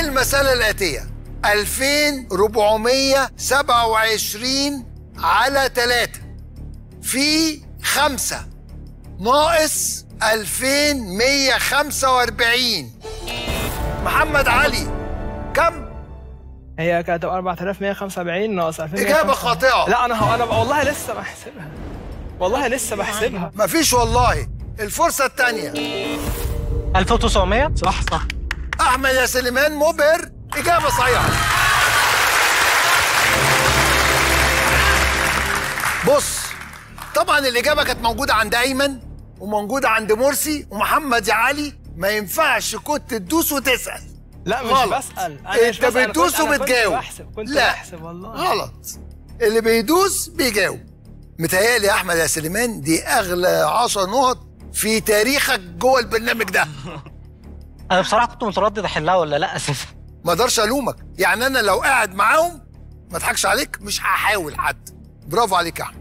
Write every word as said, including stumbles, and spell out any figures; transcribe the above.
المسألة الآتية: ألفين وأربعمية وسبعة وعشرين على تلاتة في خمسة ناقص ألفين ومية وخمسة وأربعين. محمد علي كم؟ هي كانت أربعة آلاف ومية وخمسة وأربعين ناقص ألفين ومية وخمسة وأربعين. إجابة خاطئة. لا أنا أنا والله لسه بحسبها، والله لسه بحسبها. مفيش والله. الفرصة الثانية ألف وتسعمية. صح صح. أحمد يا سليمان مبهر، إجابة صحيحة. بص، طبعا الإجابة كانت موجودة عند أيمن وموجودة عند مرسي ومحمد يا علي. ما ينفعش كنت تدوس وتسأل. لا مش غلط. بسأل أنا، أنت بتدوس وبتجاوب. كنت بحسب والله. غلط. اللي بيدوس بيجاوب. متهيألي يا أحمد يا سليمان دي أغلى عشر نقط في تاريخك جوه البرنامج ده. أنا بصراحة كنت متردد أحلها ولا لأ أساسا. ما أقدرش ألومك، يعني أنا لو قاعد معاهم ما أضحكش عليك مش هحاول حد. برافو عليك يا أحمد.